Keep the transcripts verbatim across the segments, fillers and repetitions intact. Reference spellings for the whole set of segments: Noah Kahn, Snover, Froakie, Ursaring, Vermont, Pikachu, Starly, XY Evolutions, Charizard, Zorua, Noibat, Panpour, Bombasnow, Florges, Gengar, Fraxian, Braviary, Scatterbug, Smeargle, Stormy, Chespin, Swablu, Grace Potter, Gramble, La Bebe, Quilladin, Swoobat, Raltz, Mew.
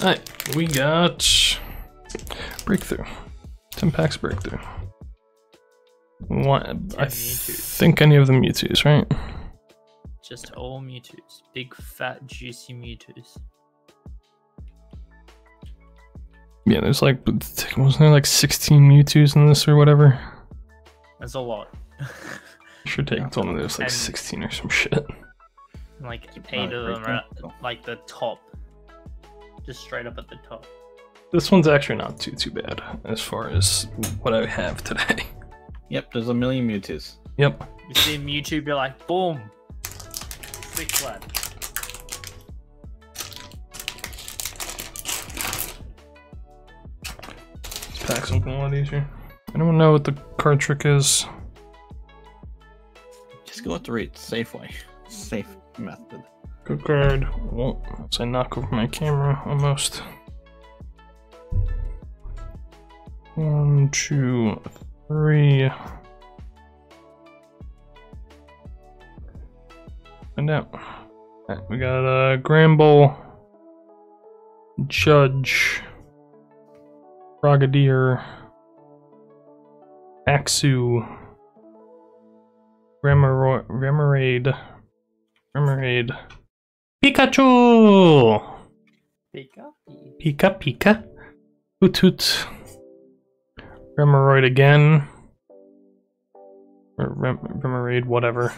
Alright, we got Breakthrough. ten packs Breakthrough. What? I think any of the Mewtwo's, right? Just all Mewtwo's. Big, fat, juicy Mewtwo's. Yeah, there's like, wasn't there like sixteen Mewtwo's in this or whatever? That's a lot. Should take one of those like sixteen or some shit. Like eight of them are at like the top. Just straight up at the top. This one's actually not too too bad as far as what I have today. Yep, there's a million Mewtwo's. Yep. You see Mewtwo, you're like, boom! Six lad. Let's pack something a lot easier. I don't know what the card trick is. Just go with the rate. Safe way. Safe method. Good card. Well, as I knock over my camera, almost. One, two, three. And out. Alright, we got a uh, Gramble, Judge, Frogadier, Axu, Remor Remoraid, Remoraid, Pikachu, Pika, Pika, Pika, Utoot, Remoraid again, Rem Remoraid, whatever.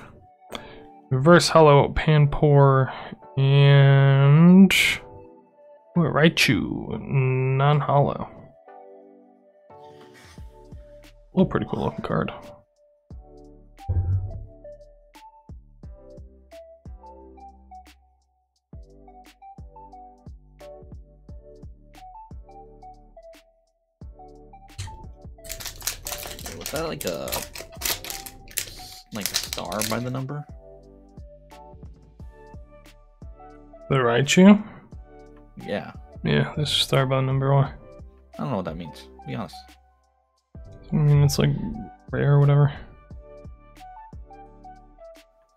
Reverse Hollow, Panpour, and ooh, Raichu, non-hollow. Oh, pretty cool looking card. Wait, was that like a like a star by the number? The Raichu? Yeah. Yeah, this is Starbound number one. I don't know what that means, to be honest. I mean, it's like rare or whatever.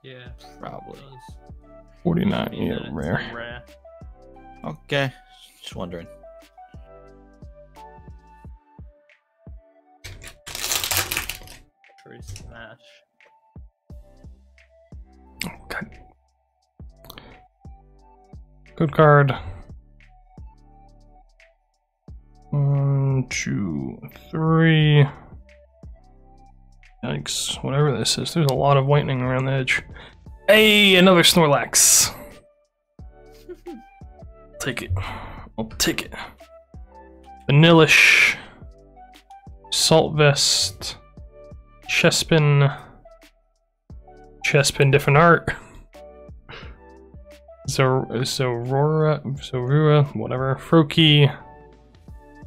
Yeah. Probably. forty-nine, yeah, yeah rare. rare. Okay, just wondering. True smash. Oh, God. Good card. One, two, three. Yikes, whatever this is. There's a lot of whitening around the edge. Hey, another Snorlax. Take it. I'll take it. Vanillish. Salt Vest. Chespin. Chespin, different art. So, Zorua, Zorua, whatever. Froakie,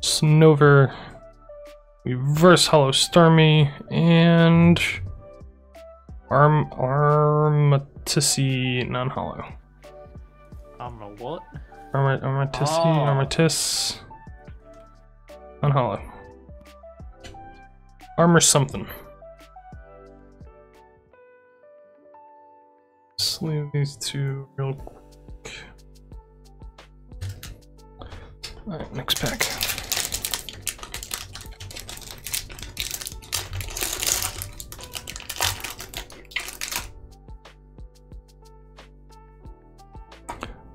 Snover, Reverse Hollow Stormy, and Arm Armatis, non-hollow. Arma what? Arma Armatis, oh. Armatis, non-hollow. Armor something. Let's leave these two real quick. Alright, next pack.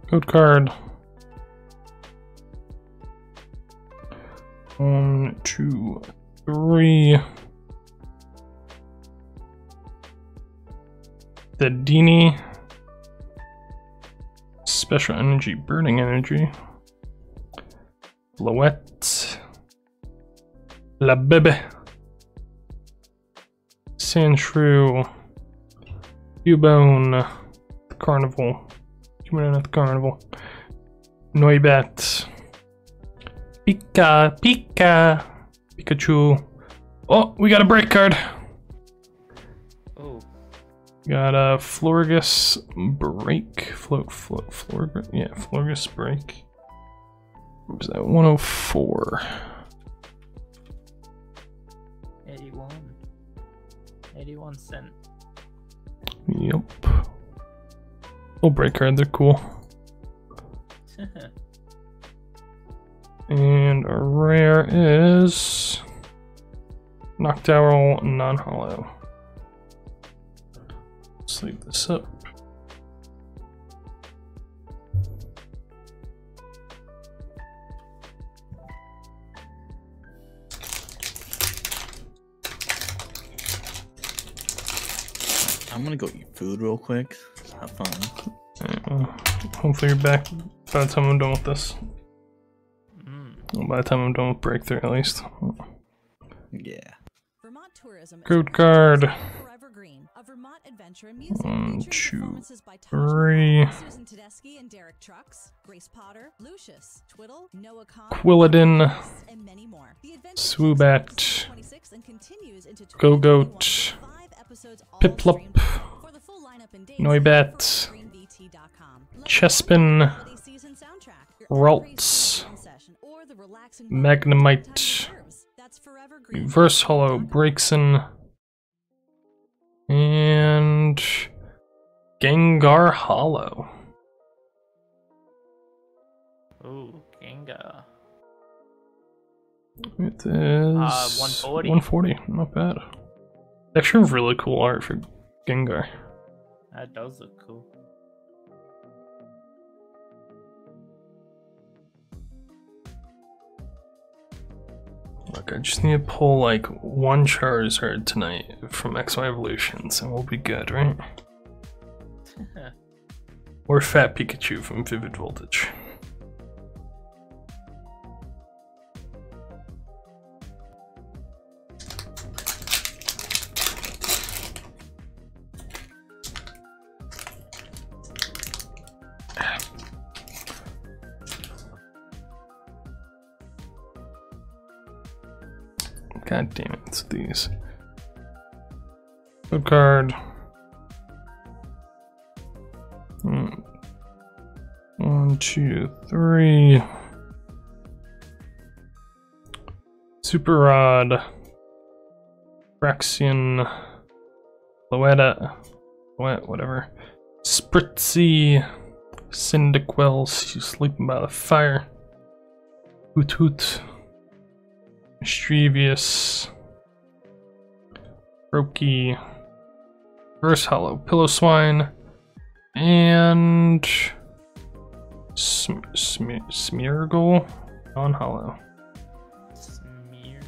Code card. One, two, three. The Dini. Special energy, burning energy. Floette, La Bebe, Sand Shrew, Cubone, the Carnival, Cubone at the Carnival, Noibat, Pika, Pika, Pikachu. Oh, we got a break card. Oh, we got a Florges break, float, float, Florges, yeah, Florges break. What was that? one oh four. eighty-one. eighty-one cent. Yep. Little break card, they're cool. And our rare is Noctowl non-hollow. Let's leave this up. I'm gonna go eat food real quick. Have fun. Right, well, hopefully you're back by the time I'm done with this. Mm. Well, by the time I'm done with Breakthrough, at least. Yeah. Vermont tourism. Good card. Forever green. A Vermont adventure and music. One, two, three. Susan Tedeschi and Derek Trucks, Grace Potter, Lucius Twiddle, Noah Kahn, Quilladin, and many more. Swoobat. Go Goat. Piplup, Noibat, Chespin, Raltz, Magnemite, Reverse Hollow, Breaksin, and Gengar Hollow. Ooh, Gengar. It is uh, one forty. one forty, not bad. Actually, really cool art for Gengar. That does look cool. Look, I just need to pull like one Charizard tonight from X Y Evolutions, and we'll be good, right? Or Fat Pikachu from Vivid Voltage. God damn it, it's these. Good card. Mm. One, two, three. Super Rod. Fraxian. Floette. Floette, whatever. Spritzy. Cyndaquil, she's sleeping by the fire. Utoot. Mischievous, Froakie, Reverse Hollow, Pillow Swine, and Sm Sm Smeargle, non hollow. Smeargle.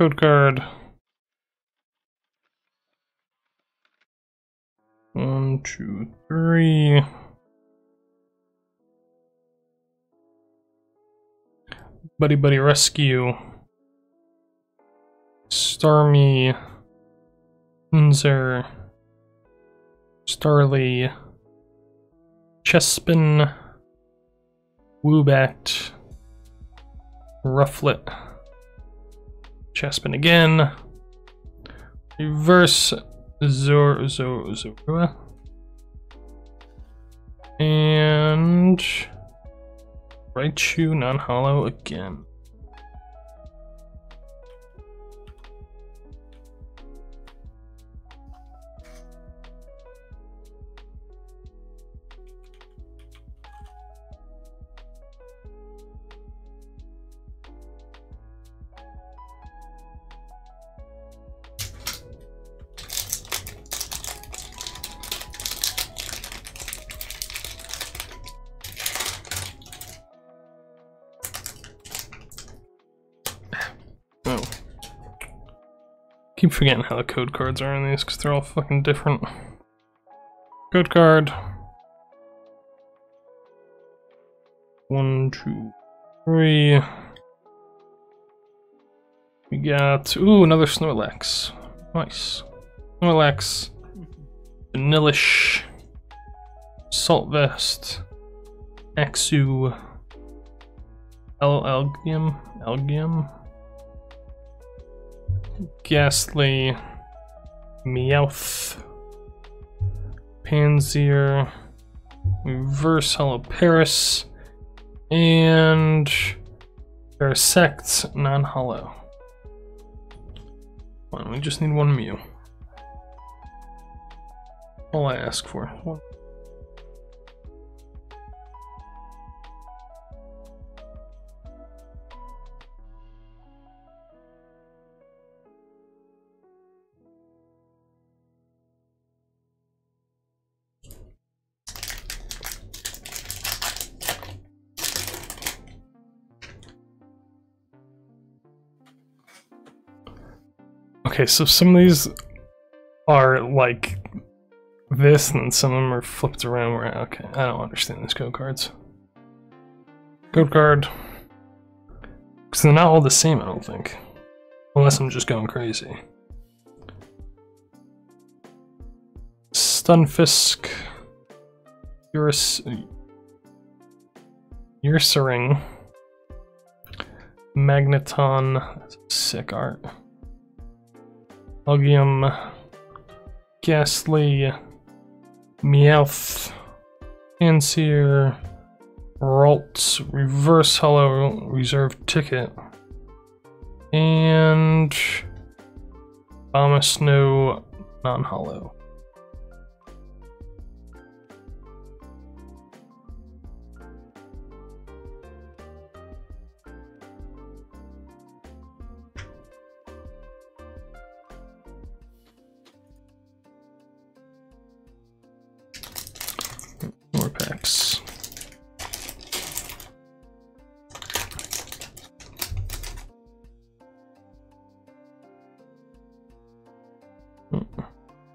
Code card. One, two, three. Buddy Buddy Rescue. Stormy. Unzer. Starly. Chespin. Woobat. Rufflet. Chespin again. Reverse Zor Zor Zorua. And Raichu non-hollow again. Keep forgetting how the code cards are in these because they're all fucking different. Code card. One, two, three. We got, ooh, another Snorlax. Nice. Snorlax. Vanillish. Salt Vest. Axu. El Algium. Algium. Ghastly, Meowth, Panpour, Reverse Holoparis, and Parasect non-holo. Come on, we just need one Mew. All I ask for. What? Okay, so some of these are like this, and then some of them are flipped around. Where okay, I don't understand these code cards. Code card, because they're not all the same. I don't think, unless I'm just going crazy. Stunfisk, Urus, Ursaring, Magneton. That's sick art. Algium, Ghastly, Meowth, Panpour, Raltz, Reverse Holo, Reserve Ticket, and Bombasnow, non-holo.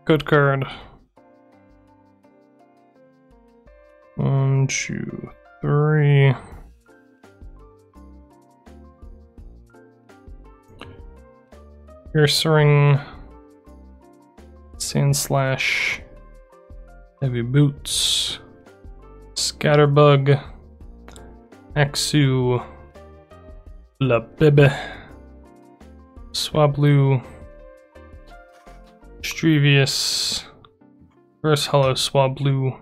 Good card. One, two, three. Pierce Ring, Sand Slash, Heavy Boots, Scatterbug, Axu, La Bebe, Swablu, Strevious, Reverse Holo Swablu,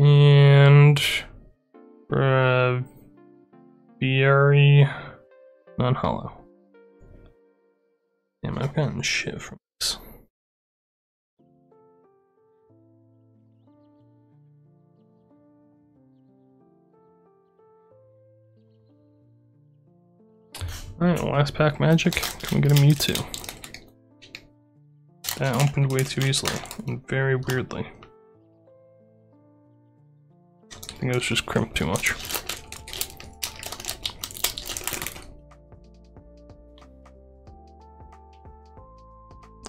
and Braviary non-holo. Damn, I've gotten shit from this. Alright, last pack magic. Can we get a Mewtwo? That opened way too easily, and very weirdly. I think it was just crimped too much.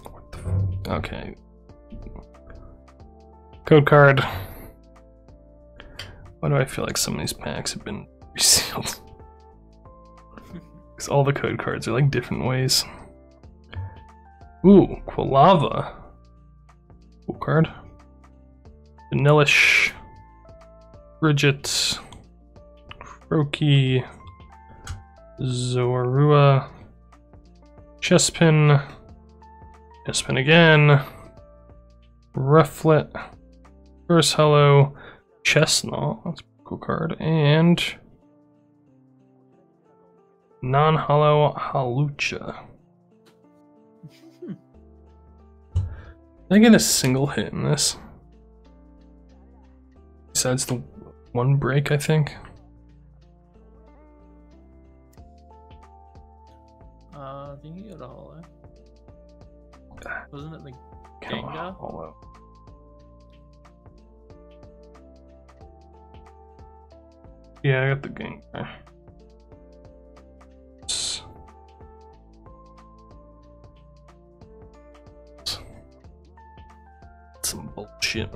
What the f- okay. Code card. Why do I feel like some of these packs have been resealed? Because all the code cards are like different ways. Ooh, Quilava. Cool card. Vanillish, Bridget, Froakie, Zorua, Chespin, Chespin again, Rufflet, Reverse Holo, Chestnut, that's a cool card, and non-holo Halucha. Did I get a single hit in this? Besides the one break, I think. Uh, I think you got a holo. Wasn't it like Gengar? Holo. Yeah, I got the Gengar. Some bullshit.